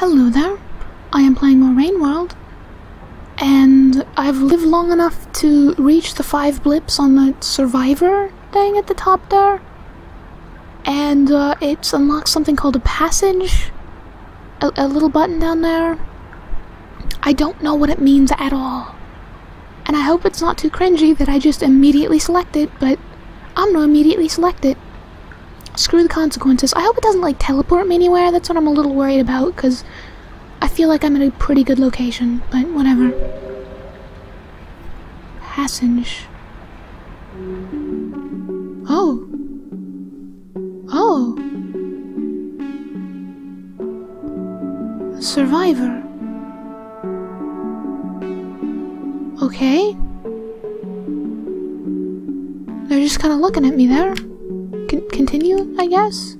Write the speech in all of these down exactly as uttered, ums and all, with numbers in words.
Hello there, I am playing more Rain World, and I've lived long enough to reach the five blips on the Survivor thing at the top there, and uh, it's unlocked something called a passage, a, a little button down there. I don't know what it means at all, and I hope it's not too cringy that I just immediately select it, but I'm gonna immediately select it. Screw the consequences. I hope it doesn't like teleport me anywhere. That's what I'm a little worried about, because I feel like I'm in a pretty good location, but whatever. Passage. Oh. Oh. Survivor. Okay. They're just kind of looking at me there. Con- continue, I guess?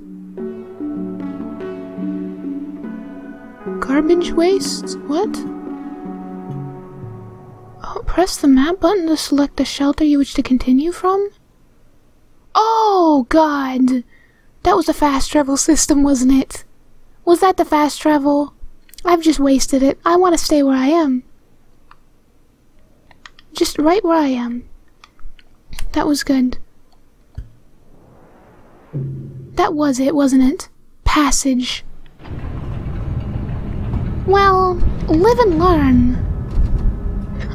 Garbage waste? What? Oh, press the map button to select the shelter you wish to continue from? Oh, God! That was a fast travel system, wasn't it? Was that the fast travel? I've just wasted it. I want to stay where I am. Just right where I am. That was good. That was it, wasn't it? Passage. Well, live and learn.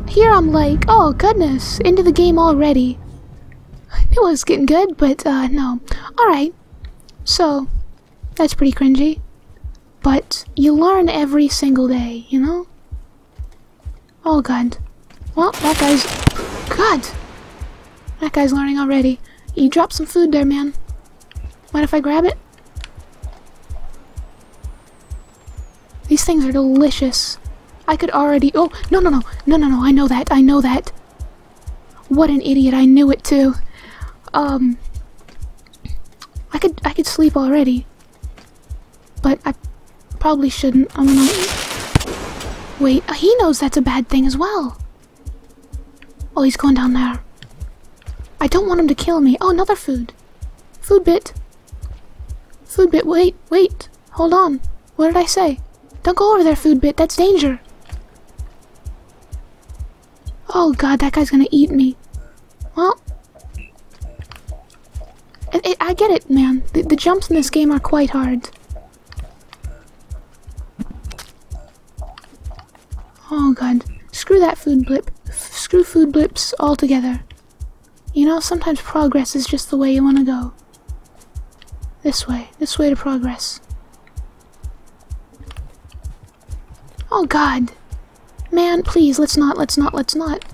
Here I'm like, oh goodness, into the game already. It was getting good, but uh, no. Alright, so, that's pretty cringy. But you learn every single day, you know? Oh god. Well, that guy's... God! That guy's learning already. You dropped some food there, man. Mind if I grab it? These things are delicious. I could already... Oh, no, no, no. No, no, no. I know that. I know that. What an idiot. I knew it, too. Um... I could... I could sleep already. But I probably shouldn't. I'm gonna... Wait. He knows that's a bad thing as well. Oh, he's going down there. I don't want him to kill me. Oh, another food. Food bit. Food bit, wait, wait, hold on. What did I say? Don't go over there, food bit, that's danger. Oh god, that guy's gonna eat me. Well, it, it, I get it, man. The, the jumps in this game are quite hard. Oh god, screw that food blip. F screw food blips altogether. You know, sometimes progress is just the way you wanna go. This way. This way to progress. Oh god. Man, please, let's not, let's not, let's not.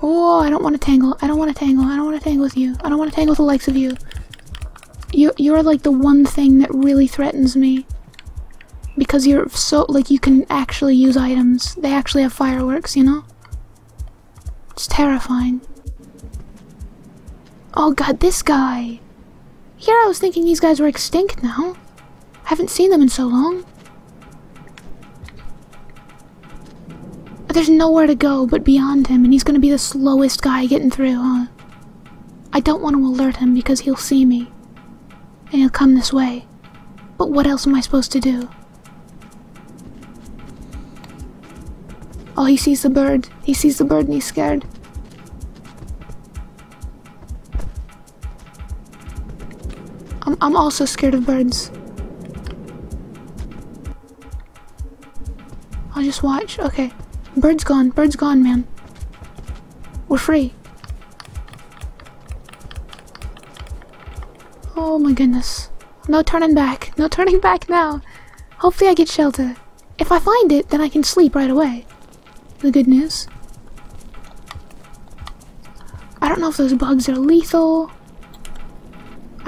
Oh, I don't want to tangle. I don't want to tangle. I don't want to tangle with you. I don't want to tangle with the likes of you. You you're like the one thing that really threatens me. Because you're so, like, you can actually use items. They actually have fireworks, you know? It's terrifying. Oh god, this guy! Here I was thinking these guys were extinct now. Haven't seen them in so long. There's nowhere to go but beyond him, and he's gonna be the slowest guy getting through, huh? I don't want to alert him because he'll see me. And he'll come this way. But what else am I supposed to do? Oh, he sees the bird. He sees the bird and he's scared. I'm also scared of birds. I'll just watch. Okay. Bird's gone. Bird's gone, man. We're free. Oh my goodness. No turning back. No turning back now. Hopefully I get shelter. If I find it, then I can sleep right away. The good news. I don't know if those bugs are lethal.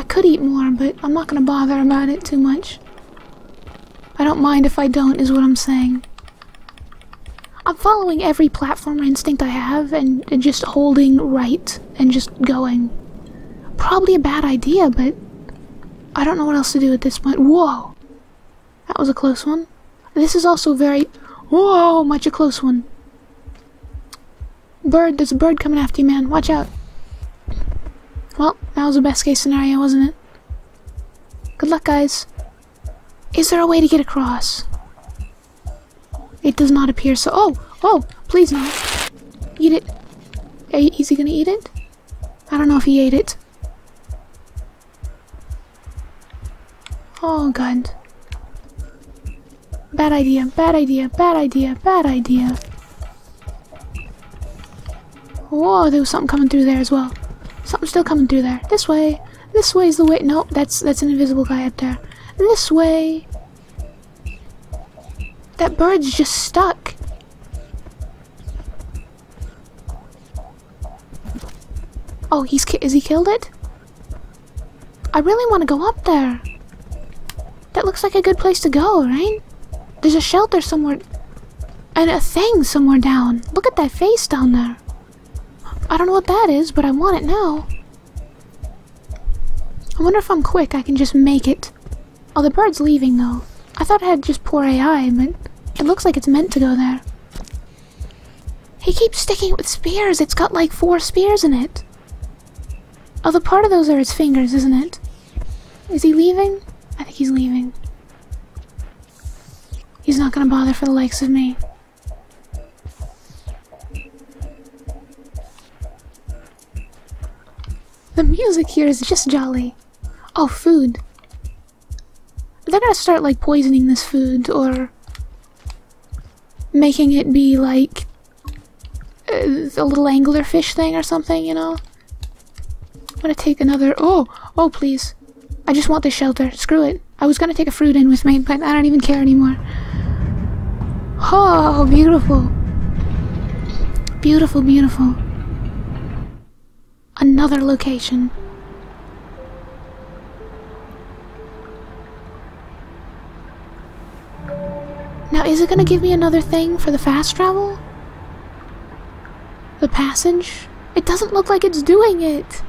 Could eat more, but I'm not gonna bother about it too much. I don't mind if I don't, is what I'm saying. I'm following every platformer instinct I have and, and just holding right and just going. Probably a bad idea, but I don't know what else to do at this point. Whoa! That was a close one. This is also very, whoa, much a close one. Bird, there's a bird coming after you, man. Watch out. Well, that was the best case scenario, wasn't it? Good luck, guys. Is there a way to get across? It does not appear so. Oh, oh, please no. Eat it. Is he gonna eat it? I don't know if he ate it. Oh god. Bad idea, bad idea, bad idea, bad idea. Whoa, there was something coming through there as well. Something's still coming through there. This way. This way is the way. Nope, that's that's an invisible guy up there. This way. That bird's just stuck. Oh, he's ki- is he killed it? I really want to go up there. That looks like a good place to go, right? There's a shelter somewhere. And a thing somewhere down. Look at that face down there. I don't know what that is, but I want it now. I wonder if I'm quick, I can just make it. Oh, the bird's leaving though. I thought it had just poor A I, but it looks like it's meant to go there. He keeps sticking it with spears. It's got like four spears in it. Although part of those are his fingers, isn't it? Is he leaving? I think he's leaving. He's not gonna bother for the likes of me. The music here is just jolly. Oh, food. They're gonna start like poisoning this food or making it be like a, a little anglerfish thing or something, you know? I'm gonna take another. Oh, oh, please. I just want this shelter. Screw it. I was gonna take a fruit in with me, but I don't even care anymore. Oh, beautiful. Beautiful, beautiful. Another location. Now, is it gonna give me another thing for the fast travel? The passage? It doesn't look like it's doing it.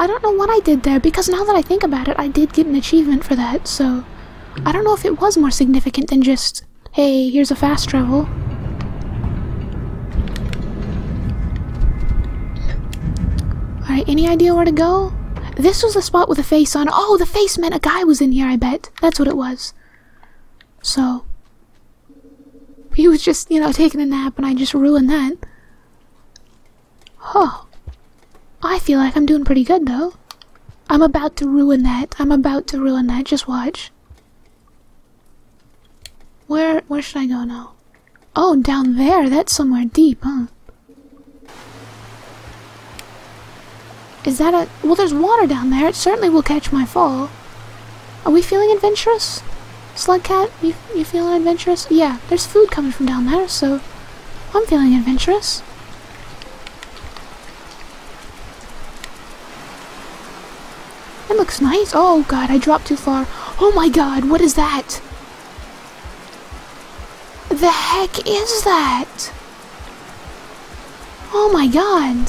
I don't know what I did there, because now that I think about it, I did get an achievement for that, so I don't know if it was more significant than just, hey, here's a fast travel. Alright, any idea where to go? This was the spot with a face on. Oh, the face meant a guy was in here, I bet. That's what it was. So, he was just, you know, taking a nap and I just ruined that. Huh. I feel like I'm doing pretty good, though. I'm about to ruin that. I'm about to ruin that. Just watch. Where, where should I go now? Oh, down there. That's somewhere deep, huh? Is that a... Well, there's water down there. It certainly will catch my fall. Are we feeling adventurous? Slugcat, you, you feeling adventurous? Yeah, there's food coming from down there, so I'm feeling adventurous. It looks nice. Oh, God, I dropped too far. Oh, my God, what is that? The heck is that? Oh, my God.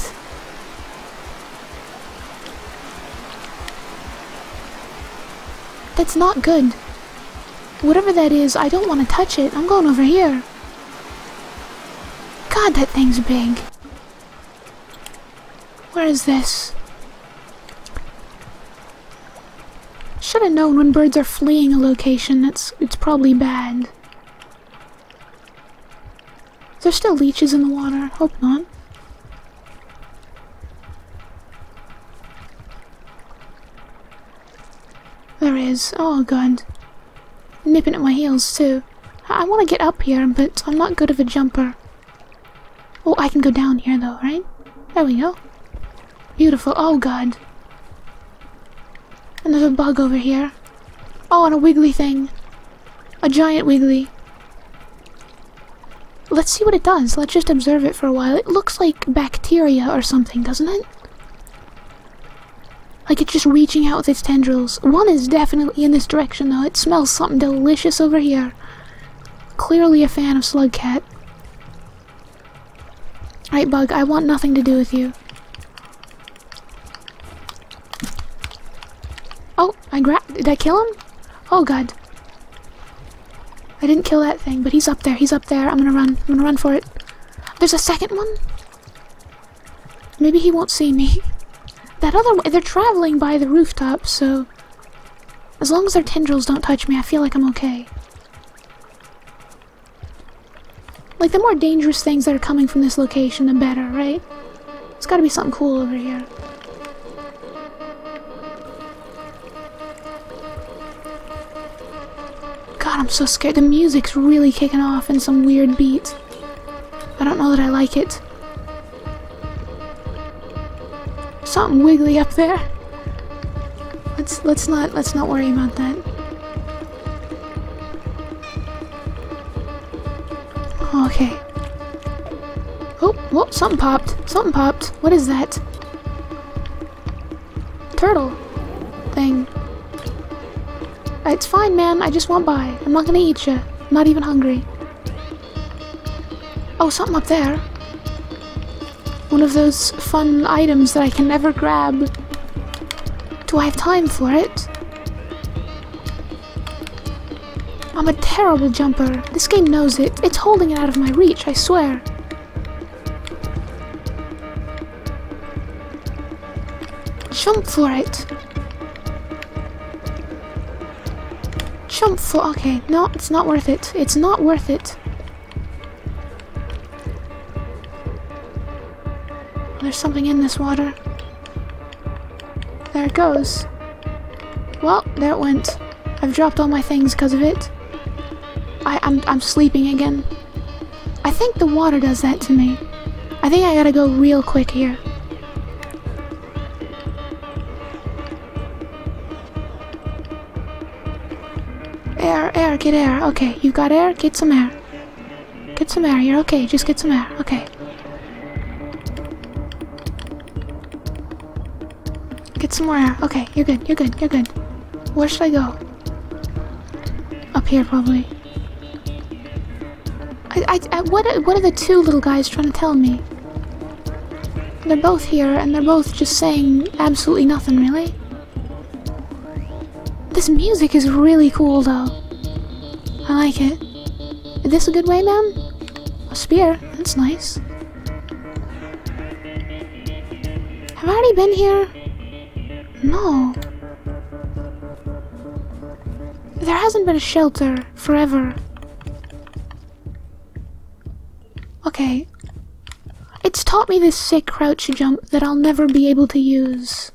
That's not good. Whatever that is, I don't want to touch it. I'm going over here. God, that thing's big. Where is this? Should have known when birds are fleeing a location, that's it's probably bad. There's still leeches in the water. Hope not. There is. Oh, God. Nipping at my heels, too. I, I want to get up here, but I'm not good of a jumper. Oh, I can go down here, though, right? There we go. Beautiful. Oh, God. And there's a bug over here. Oh, and a wiggly thing. A giant wiggly. Let's see what it does. Let's just observe it for a while. It looks like bacteria or something, doesn't it? Like it's just reaching out with its tendrils. One is definitely in this direction, though. It smells something delicious over here. Clearly a fan of Slugcat. Alright, bug, I want nothing to do with you. Oh, I grabbed... Did I kill him? Oh, God. I didn't kill that thing, but he's up there. He's up there. I'm gonna run. I'm gonna run for it. There's a second one? Maybe he won't see me. That other way, they're traveling by the rooftop, so As long as their tendrils don't touch me, I feel like I'm okay. Like, the more dangerous things that are coming from this location, the better, right? There's gotta be something cool over here. God, I'm so scared. The music's really kicking off in some weird beat. I don't know that I like it. Something wiggly up there. Let's let's not let's not worry about that. Okay. Oh, whoa, something popped. Something popped. What is that? Turtle thing. It's fine, man. I just went by. I'm not gonna eat you. I'm not even hungry. Oh, something up there. One of those fun items that I can never grab. Do I have time for it? I'm a terrible jumper. This game knows it. It's holding it out of my reach, I swear. Jump for it. Jump for- okay, no, it's not worth it. It's not worth it. There's something in this water. There it goes. Well, there it went. I've dropped all my things because of it. I, I'm, I'm sleeping again. I think the water does that to me. I think I gotta go real quick here. Air, air, get air. Okay, you got air? Get some air. Get some air. You're okay. Just get some air. Okay. Get some more air. Okay, you're good. You're good. You're good. Where should I go? Up here, probably. I, I, I, what, are, what are the two little guys trying to tell me? They're both here, and they're both just saying absolutely nothing, really. This music is really cool, though. I like it. Is this a good way, ma'am? A spear. That's nice. Have I already been here? No. There hasn't been a shelter forever. Okay. It's taught me this sick crouch jump that I'll never be able to use.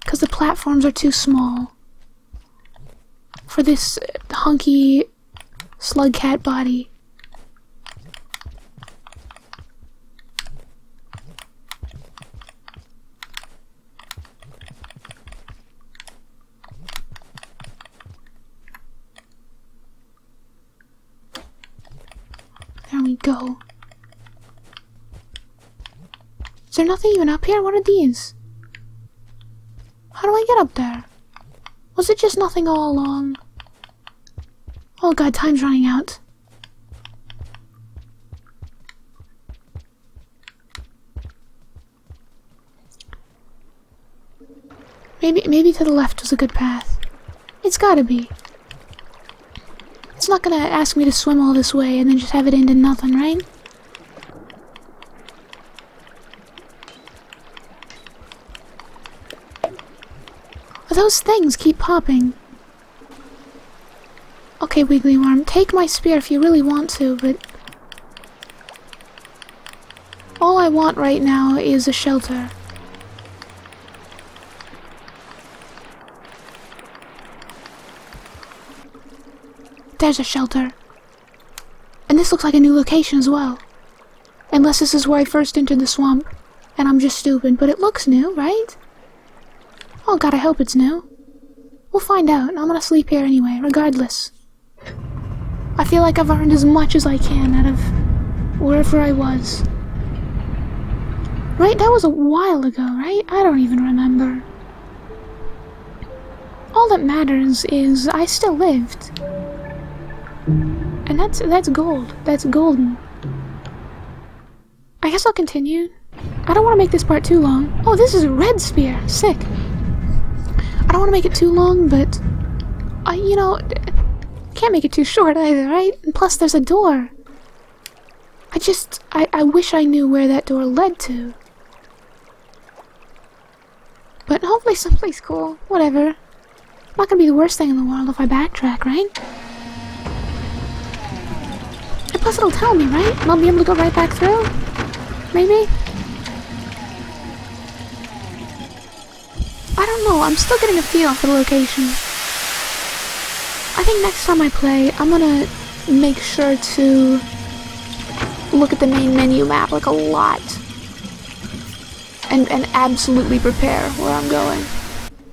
Because the platforms are too small for this hunky Slugcat body. There we go. Is there nothing even up here? What are these? How do I get up there? Was it just nothing all along? Oh god, time's running out. Maybe, maybe to the left was a good path. It's gotta be. It's not gonna ask me to swim all this way and then just have it end in nothing, right? Those things keep popping. Okay, Wiggly Worm, take my spear if you really want to, but all I want right now is a shelter. There's a shelter. And this looks like a new location as well. Unless this is where I first entered the swamp, and I'm just stupid, but it looks new, right? Oh god, I hope it's new. We'll find out. I'm gonna sleep here anyway, regardless. I feel like I've earned as much as I can out of wherever I was. Right? That was a while ago, right? I don't even remember. All that matters is I still lived. And that's that's gold. That's golden. I guess I'll continue. I don't want to make this part too long. Oh, this is a red spear. Sick. I don't want to make it too long, but I, you know, can't make it too short either, right? And plus, there's a door. I just, I, I wish I knew where that door led to. But hopefully someplace cool. Whatever. Not gonna be the worst thing in the world if I backtrack, right? And plus it'll tell me, right? And I'll be able to go right back through? Maybe? I don't know, I'm still getting a feel for the location. I think next time I play, I'm gonna make sure to look at the main menu map like a lot. And, and absolutely prepare where I'm going.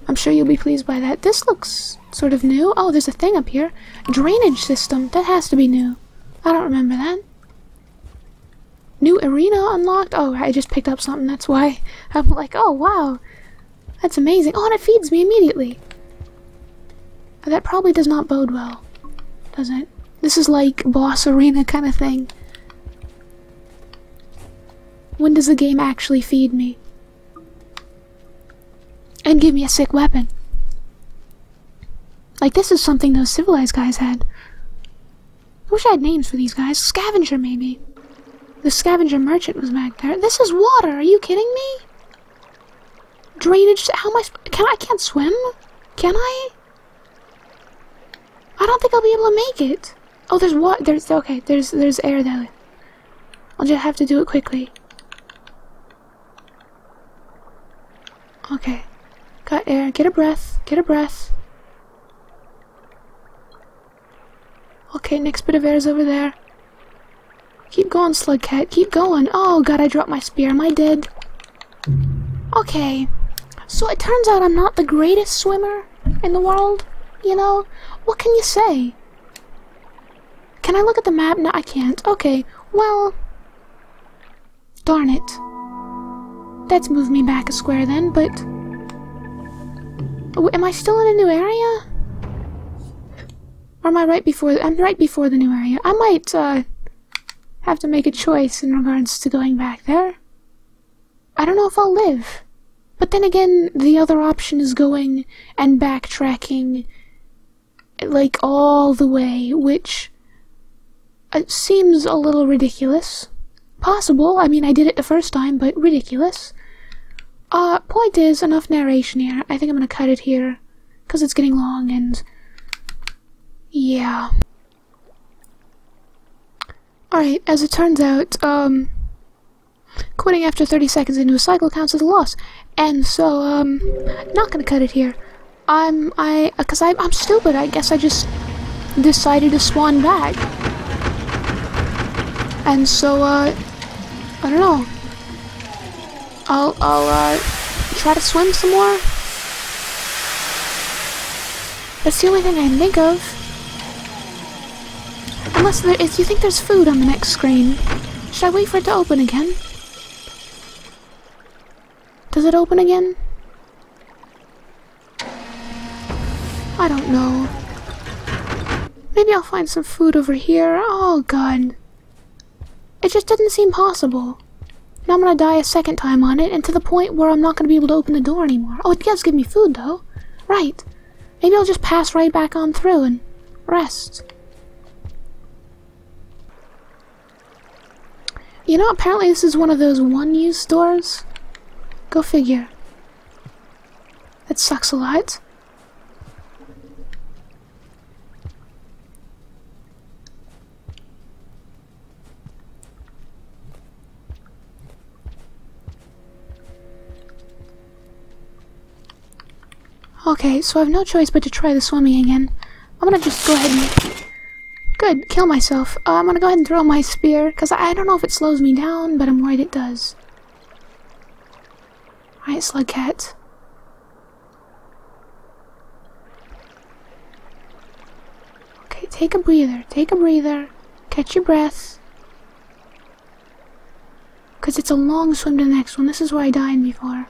I'm sure you'll be pleased by that. This looks sort of new. Oh, there's a thing up here. Drainage system. That has to be new. I don't remember that. New arena unlocked. Oh, I just picked up something. That's why I'm like, oh, wow. That's amazing. Oh, and it feeds me immediately. That probably does not bode well, does it? This is like boss arena kind of thing. When does the game actually feed me? And give me a sick weapon. Like, this is something those civilized guys had. I wish I had names for these guys. Scavenger, maybe. The scavenger merchant was back there. This is water. Are you kidding me? Drainage. How am I? Can I? I can't swim. Can I? I don't think I'll be able to make it. Oh, there's water. There's okay. There's there's air there. I'll just have to do it quickly. Okay. Got air. Get a breath. Get a breath. Okay. Next bit of air is over there. Keep going, Slugcat. Keep going. Oh God, I dropped my spear. Am I dead? Okay. So it turns out I'm not the greatest swimmer in the world. You know, what can you say? Can I look at the map? No, I can't. Okay, well... Darn it. That's moved me back a square then, but... Oh, am I still in a new area? Or am I right before... I'm right before the new area. I might, uh... have to make a choice in regards to going back there. I don't know if I'll live. But then again, the other option is going and backtracking... like all the way, which uh, seems a little ridiculous. Possible, I mean I did it the first time, but ridiculous. Uh, point is, enough narration here. I think I'm gonna cut it here, because it's getting long and... yeah. Alright, as it turns out, um... quitting after thirty seconds into a cycle counts as a loss. And so, um, not gonna cut it here. I'm, I, cause I, I'm stupid, I guess I just decided to swan back. And so, uh, I don't know. I'll, I'll, uh, try to swim some more. That's the only thing I can think of. Unless there, if you think there's food on the next screen. Should I wait for it to open again? Does it open again? I don't know. Maybe I'll find some food over here. Oh god. It just didn't seem possible. Now I'm gonna die a second time on it, and to the point where I'm not gonna be able to open the door anymore. Oh, it does give me food though. Right. Maybe I'll just pass right back on through and rest. You know, apparently this is one of those one-use doors. Go figure. That sucks a lot. Okay, so I have no choice but to try the swimming again. I'm gonna just go ahead and... Good, kill myself. Uh, I'm gonna go ahead and throw my spear, because I, I don't know if it slows me down, but I'm worried it does. Alright, Slugcat. Okay, take a breather, take a breather. Catch your breath. Because it's a long swim to the next one. This is where I died before.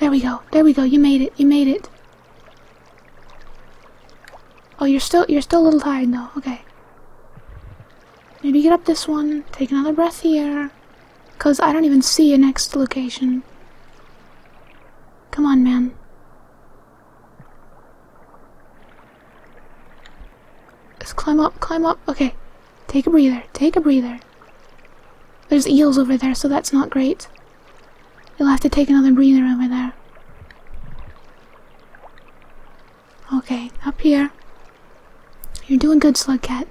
There we go. There we go. You made it. You made it. Oh, you're still you're still a little tired though. Okay. Maybe get up this one. Take another breath here. Cause I don't even see a next location. Come on, man. Let's climb up, climb up. Okay. Take a breather. Take a breather. There's eels over there, so that's not great. You'll have to take another breather over there. Okay, up here. You're doing good, Slugcat.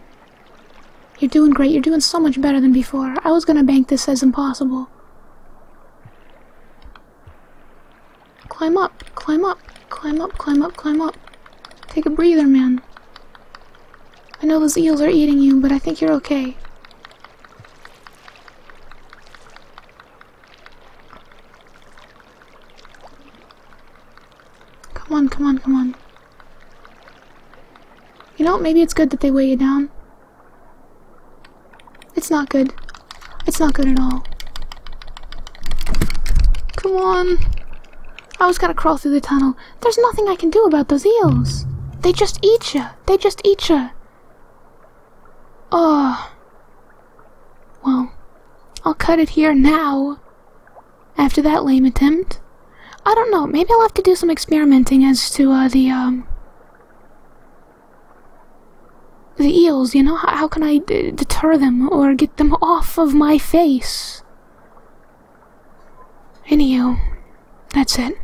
You're doing great. You're doing so much better than before. I was gonna bank this as impossible. Climb up, climb up, climb up, climb up, climb up. Take a breather, man. I know those eels are eating you, but I think you're okay. Come on, come on, come on. You know, maybe it's good that they weigh you down. It's not good. It's not good at all. Come on. I was gonna crawl through the tunnel. There's nothing I can do about those eels. They just eat ya. They just eat ya. Oh. Well, I'll cut it here now. After that lame attempt. I don't know. Maybe I'll have to do some experimenting as to uh, the, um... the eels, you know? How, how can I d deter them or get them off of my face? Anywho, that's it.